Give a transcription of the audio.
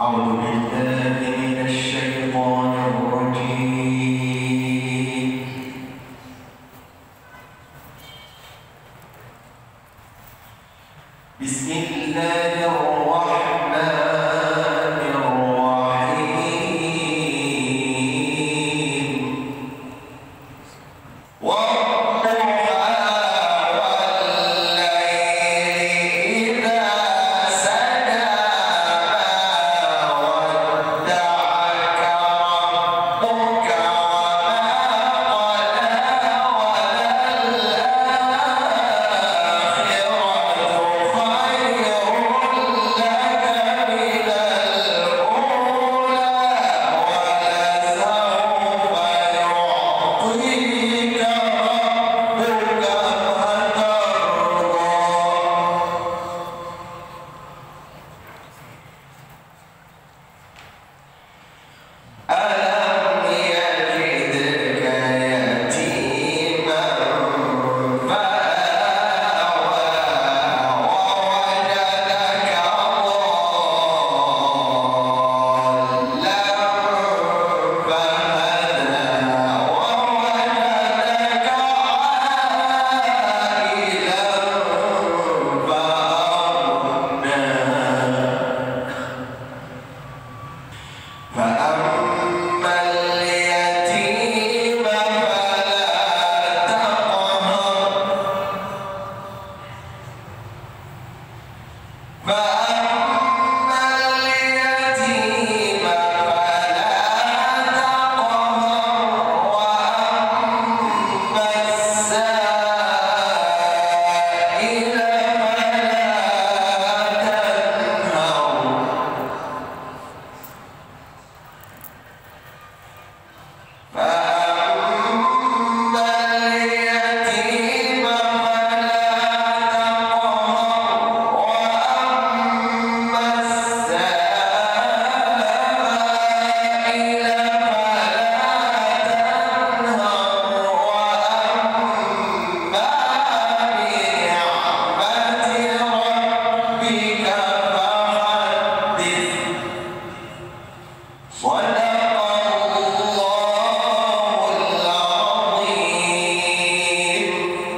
أعوذ بالله.